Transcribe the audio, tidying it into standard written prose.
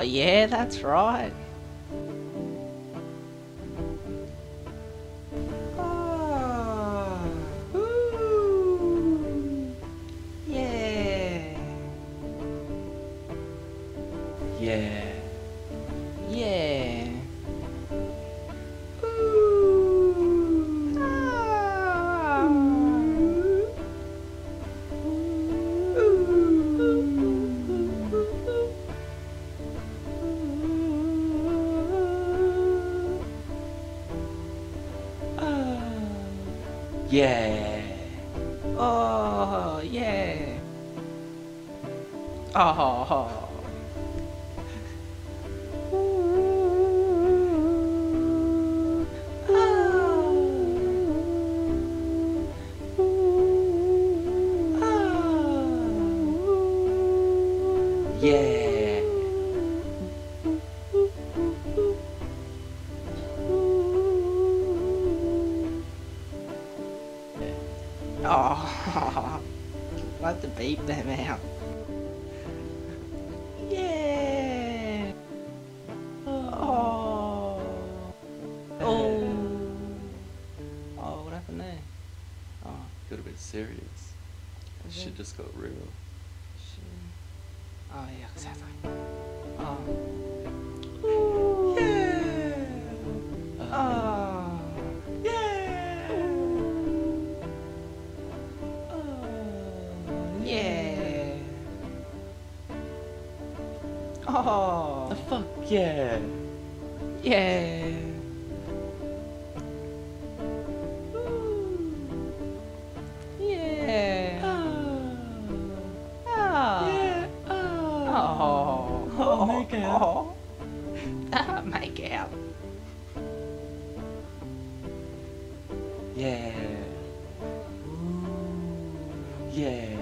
Oh yeah, that's right. Yeah. Yeah. Ooh. Ah. Ooh. Ooh. Ah. Yeah. Oh, yeah. Oh. Yeah. Oh, I'd like to beat them out. Yeah. Oh. Oh. Oh, what happened there? Oh, could have been serious. That shit just got real. Oh yeah, exactly. Oh. Yeah. Oh. Yeah. Oh. Yeah. Oh. The fuck yeah. Yeah. Oh, make out. Yeah. Ooh. Yeah.